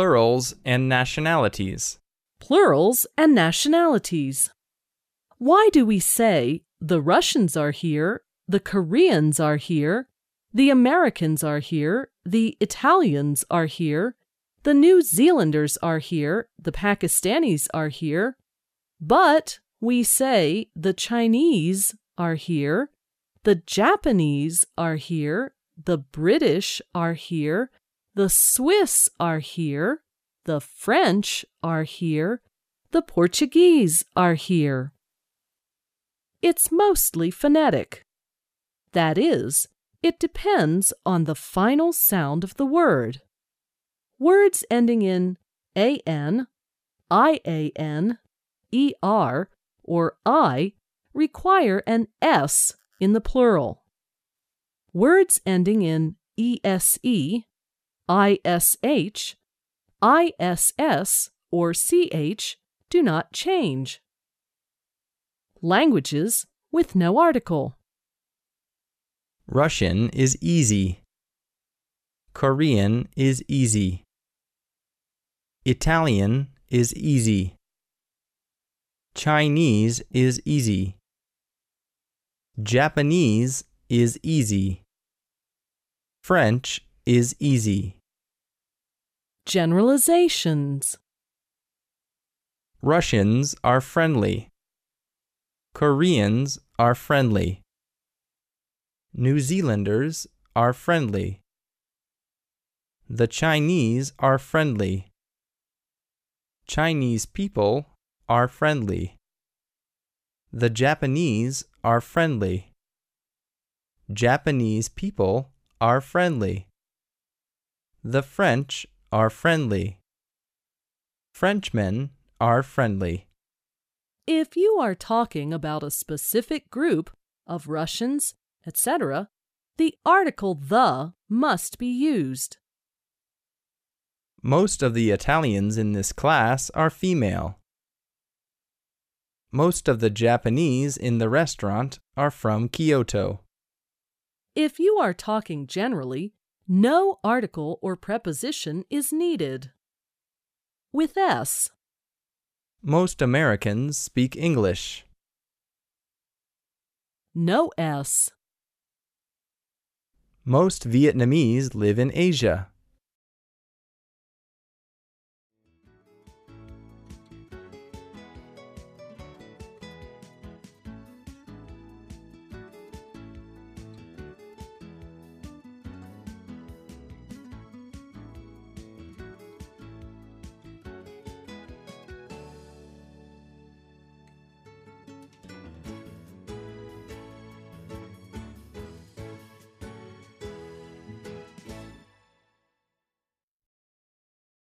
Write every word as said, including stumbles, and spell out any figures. plurals and nationalities. Plurals and nationalities. Why do we say the Russians are here, the Koreans are here, the Americans are here, the Italians are here, the New Zealanders are here, the Pakistanis are here, but we say the Chinese are here, the Japanese are here, the British are here, the Swiss are here, the French are here, the Portuguese are here. It's mostly phonetic. That is, it depends on the final sound of the word. Words ending in an, ian, er, or I require an s in the plural. Words ending in ese, ish, iss, or ch do not change. Languages with no article. Russian is easy. Korean is easy. Italian is easy. Chinese is easy. Japanese is easy. French is easy. Generalizations. Russians are friendly. Koreans are friendly. New Zealanders are friendly. The Chinese are friendly. Chinese people are friendly. The Japanese are friendly. Japanese people are friendly. The French are friendly. Frenchmen are friendly. If you are talking about a specific group of Russians, et cetera, the article the must be used. Most of the Italians in this class are female. Most of the Japanese in the restaurant are from Kyoto. If you are talking generally, no article or preposition is needed. With s. Most Americans speak English. No s. Most Vietnamese live in Asia.